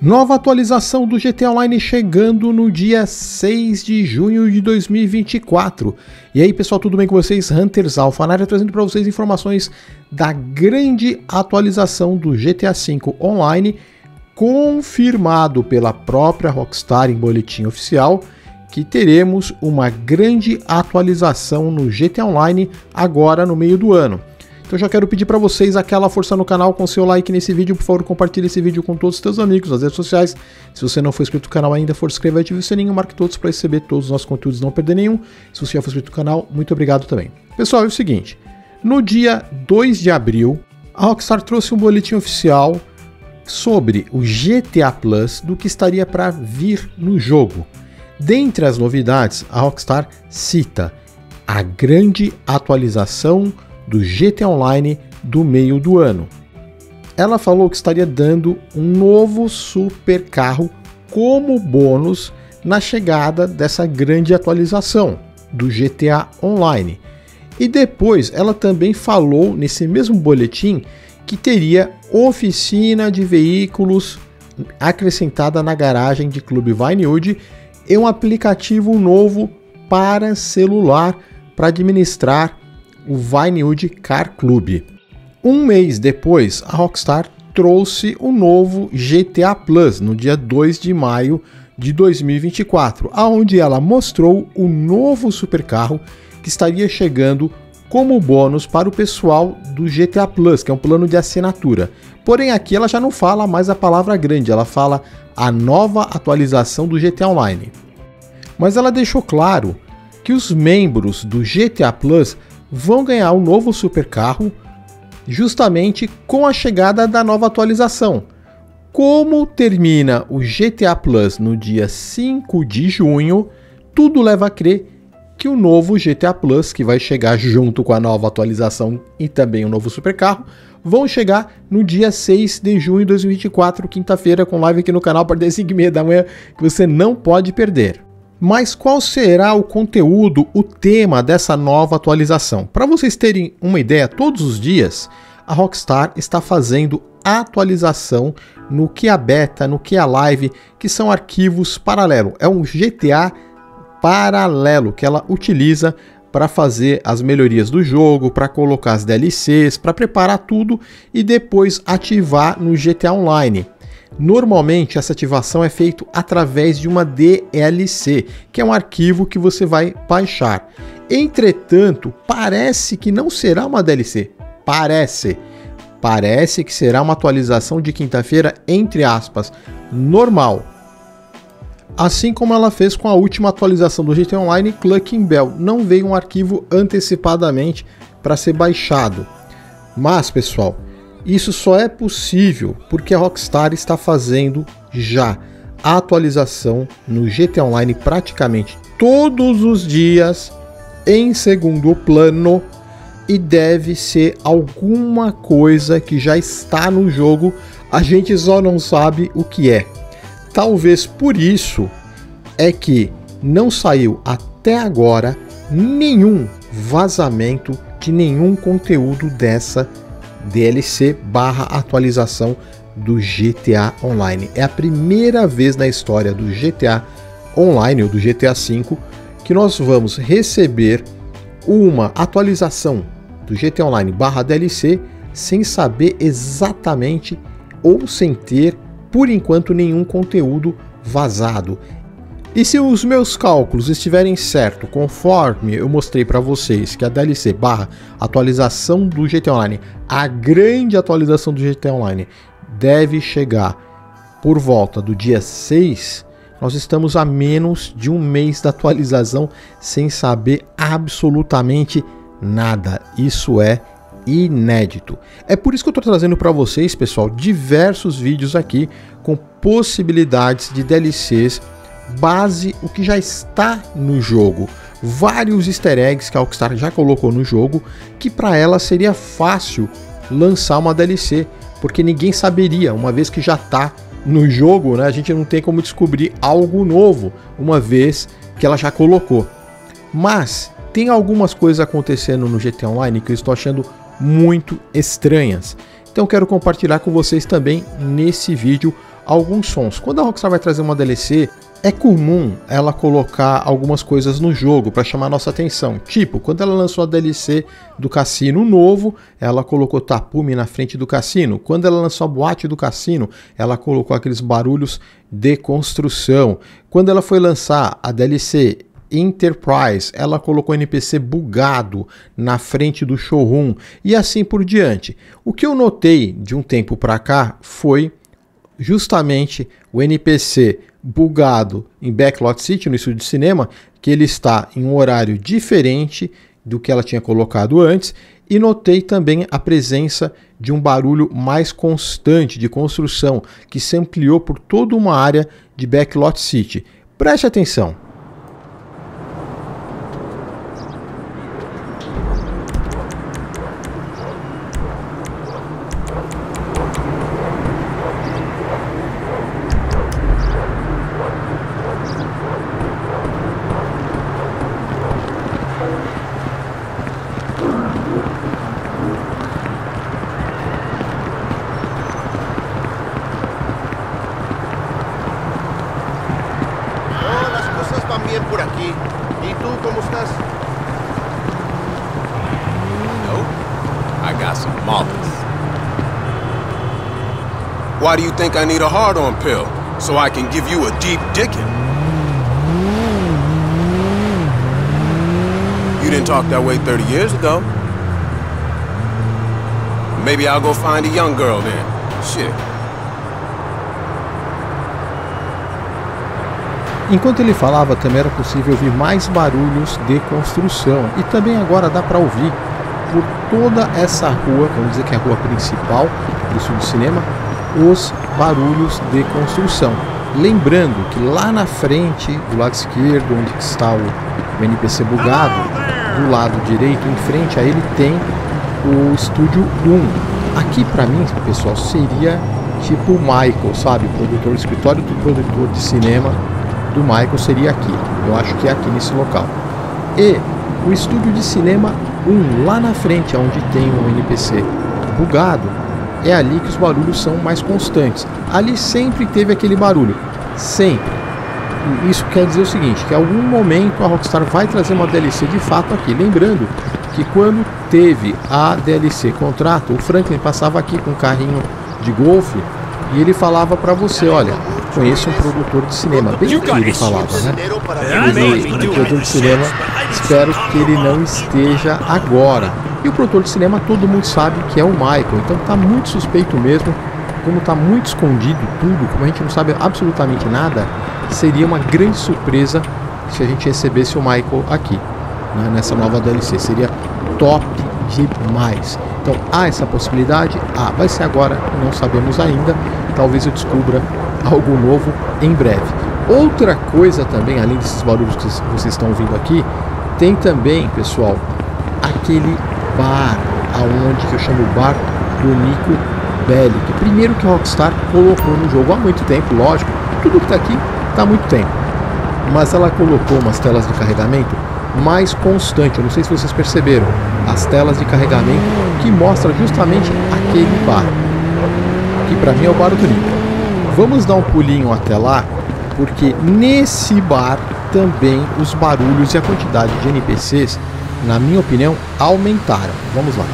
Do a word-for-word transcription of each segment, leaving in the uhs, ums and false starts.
Nova atualização do G T A Online chegando no dia seis de junho de dois mil e vinte e quatro. E aí pessoal, tudo bem com vocês? Hunters Alpha na área, trazendo para vocês informações da grande atualização do G T A cinco Online, confirmado pela própria Rockstar em boletim oficial, que teremos uma grande atualização no G T A Online agora no meio do ano. Então já quero pedir para vocês aquela força no canal com seu like nesse vídeo, por favor compartilhe esse vídeo com todos os seus amigos nas redes sociais. Se você não for inscrito no canal ainda, for inscrever, ative o sininho, marque todos para receber todos os nossos conteúdos e não perder nenhum. Se você já for inscrito no canal, muito obrigado também. Pessoal, é o seguinte, no dia dois de abril, a Rockstar trouxe um boletim oficial sobre o G T A Plus, do que estaria para vir no jogo. Dentre as novidades, a Rockstar cita a grande atualização do G T A Online do meio do ano. Ela falou que estaria dando um novo super carro como bônus na chegada dessa grande atualização do G T A Online. E depois ela também falou nesse mesmo boletim que teria oficina de veículos acrescentada na garagem de Clube Vinewood e um aplicativo novo para celular para administrar o Vinewood Car Club. Um mês depois, a Rockstar trouxe o novo G T A Plus, no dia dois de maio de dois mil e vinte e quatro, aonde ela mostrou o novo supercarro que estaria chegando como bônus para o pessoal do G T A Plus, que é um plano de assinatura. Porém, aqui ela já não fala mais a palavra grande, ela fala a nova atualização do G T A Online. Mas ela deixou claro que os membros do G T A Plus vão ganhar um novo supercarro justamente com a chegada da nova atualização. Como termina o G T A Plus no dia cinco de junho, tudo leva a crer que o novo G T A Plus, que vai chegar junto com a nova atualização e também o novo supercarro, vão chegar no dia seis de junho de dois mil e vinte e quatro, quinta-feira, com live aqui no canal para as cinco e meia da manhã, que você não pode perder. Mas qual será o conteúdo, o tema dessa nova atualização? Para vocês terem uma ideia, todos os dias a Rockstar está fazendo atualização no que é a beta, no que é a live, que são arquivos paralelo. É um G T A paralelo que ela utiliza para fazer as melhorias do jogo, para colocar as D L Cs, para preparar tudo e depois ativar no G T A Online. Normalmente essa ativação é feita através de uma D L C, que é um arquivo que você vai baixar. Entretanto, parece que não será uma D L C, parece, parece que será uma atualização de quinta-feira, entre aspas, normal. Assim como ela fez com a última atualização do G T A Online, Cluckin' Bell, não veio um arquivo antecipadamente para ser baixado. Mas pessoal, isso só é possível porque a Rockstar está fazendo já a atualização no G T A Online praticamente todos os dias em segundo plano, e deve ser alguma coisa que já está no jogo, a gente só não sabe o que é. Talvez por isso é que não saiu até agora nenhum vazamento de nenhum conteúdo dessa D L C barra atualização do G T A Online. É a primeira vez na história do G T A Online ou do G T A cinco que nós vamos receber uma atualização do G T A Online barra D L C sem saber exatamente ou sem ter por enquanto nenhum conteúdo vazado. E se os meus cálculos estiverem certos, conforme eu mostrei para vocês que a D L C barra atualização do G T A Online, a grande atualização do G T A Online, deve chegar por volta do dia seis, nós estamos a menos de um mês da atualização sem saber absolutamente nada. Isso é inédito. É por isso que eu estou trazendo para vocês, pessoal, diversos vídeos aqui com possibilidades de D L Cs base o que já está no jogo, vários easter eggs que a Rockstar já colocou no jogo, que para ela seria fácil lançar uma D L C, porque ninguém saberia, uma vez que já está no jogo, né? A gente não tem como descobrir algo novo, uma vez que ela já colocou. Mas tem algumas coisas acontecendo no G T A Online que eu estou achando muito estranhas, então quero compartilhar com vocês também nesse vídeo alguns sons. Quando a Rockstar vai trazer uma D L C, é comum ela colocar algumas coisas no jogo para chamar a nossa atenção. Tipo, quando ela lançou a D L C do cassino novo, ela colocou tapume na frente do cassino. Quando ela lançou a boate do cassino, ela colocou aqueles barulhos de construção. Quando ela foi lançar a D L C Enterprise, ela colocou N P C bugado na frente do showroom e assim por diante. O que eu notei de um tempo para cá foi justamente o N P C bugado em Backlot City, no estúdio de cinema, que ele está em um horário diferente do que ela tinha colocado antes, e notei também a presença de um barulho mais constante de construção, que se ampliou por toda uma área de Backlot City. Preste atenção! Why do you think I need a hard-on pill so I can give you a deep dickin'? You didn't talk that way thirty years ago. Maybe I'll go find a young girl then. Shit. Enquanto ele falava, também era possível ouvir mais barulhos de construção, e também agora dá para ouvir por toda essa rua, vamos dizer que é a rua principal do sul do cinema, os barulhos de construção. Lembrando que lá na frente, do lado esquerdo, onde está o N P C bugado, do lado direito, em frente a ele, tem o Estúdio um. Aqui pra mim, pessoal, seria tipo o Michael, sabe? O produtor do escritório do produtor de cinema do Michael seria aqui. Eu acho que é aqui nesse local. E o Estúdio de Cinema um, lá na frente, onde tem o N P C bugado, é ali que os barulhos são mais constantes. Ali sempre teve aquele barulho, sempre. E isso quer dizer o seguinte, que em algum momento a Rockstar vai trazer uma D L C de fato aqui. Lembrando que quando teve a D L C Contrato, o Franklin passava aqui com um carrinho de golfe e ele falava pra você, olha, conheço um produtor de cinema, bem que ele falava, né? Ele, o produtor de cinema, espero que ele não esteja agora. E o produtor de cinema todo mundo sabe que é o Michael, então tá muito suspeito mesmo, como tá muito escondido tudo, como a gente não sabe absolutamente nada, seria uma grande surpresa se a gente recebesse o Michael aqui, né, nessa nova D L C, seria top demais. Então há essa possibilidade, ah, vai ser agora, não sabemos ainda, talvez eu descubra algo novo em breve. Outra coisa também, além desses barulhos que vocês estão ouvindo aqui, tem também, pessoal, aquele bar, aonde que eu chamo o bar do Nico Bellic. Primeiro que a Rockstar colocou no jogo há muito tempo, lógico, tudo que está aqui está há muito tempo, mas ela colocou umas telas de carregamento mais constante, eu não sei se vocês perceberam, as telas de carregamento que mostra justamente aquele bar, que para mim é o bar do Nico. Vamos dar um pulinho até lá, porque nesse bar também os barulhos e a quantidade de N P Cs, na minha opinião, aumentaram. Vamos lá.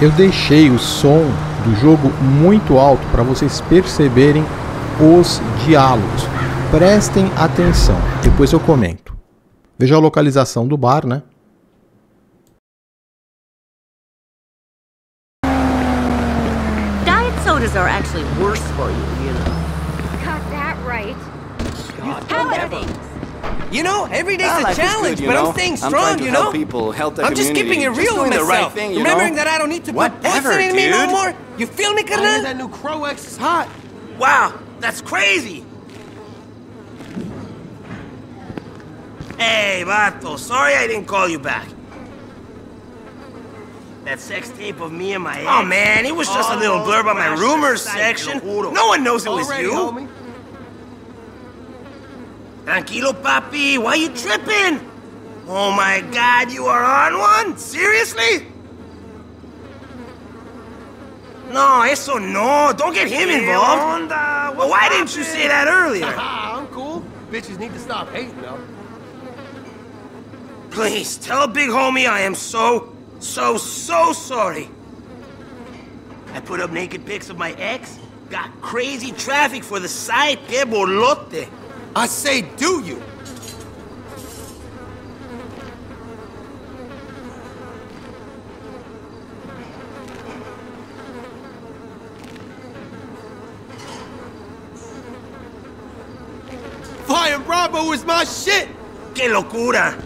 Eu deixei o som do jogo muito alto para vocês perceberem os diálogos. Prestem atenção, depois eu comento. Veja a localização do bar, né? Diet sodas are actually worse for you, you know. Got that right. You know, every day's a challenge, but I'm staying strong, you know? I'm just keeping it real with myself, remembering that I don't need to put poison in me no more. You feel me, carnal? That new Crowex is hot. Wow, that's crazy. Hey, vato, sorry I didn't call you back. That sex tape of me and my ex. Oh, man, it was just a little blurb on my rumors section. No one knows it was you. Tranquilo, papi. Why you tripping? Oh my God, you are on one? Seriously? No, eso no. Don't get him involved. Well, why happened? Didn't you say that earlier? I'm cool. Bitches need to stop hating, though. Please, tell big homie I am so, so, so sorry. I put up naked pics of my ex, got crazy traffic for the site, que bolote. I say, do you? Flying Bravo is my shit! Que locura!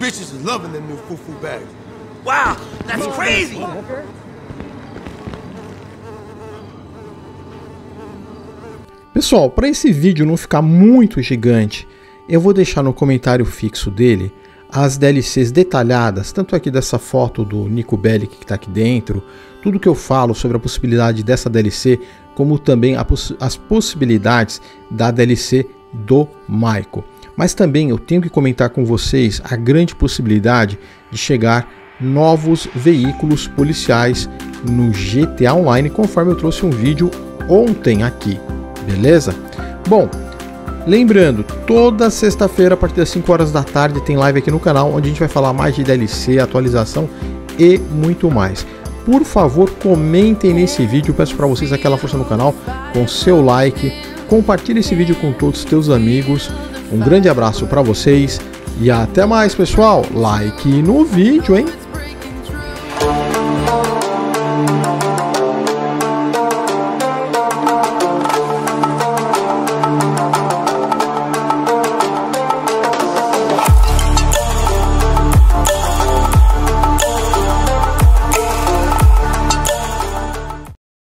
Bitches is loving them new foo-foo bags. Wow, that's crazy! Pessoal, para esse vídeo não ficar muito gigante, eu vou deixar no comentário fixo dele as D L Cs detalhadas, tanto aqui dessa foto do Nico Bellic que está aqui dentro, tudo que eu falo sobre a possibilidade dessa D L C, como também a poss- as possibilidades da D L C do Michael. Mas também eu tenho que comentar com vocês a grande possibilidade de chegar novos veículos policiais no G T A Online, conforme eu trouxe um vídeo ontem aqui, beleza? Bom, lembrando, toda sexta-feira a partir das cinco horas da tarde tem live aqui no canal, onde a gente vai falar mais de D L C, atualização e muito mais. Por favor, comentem nesse vídeo, peço para vocês aquela força no canal com seu like, compartilhe esse vídeo com todos os teus amigos. Um grande abraço para vocês e até mais, pessoal. Like no vídeo, hein?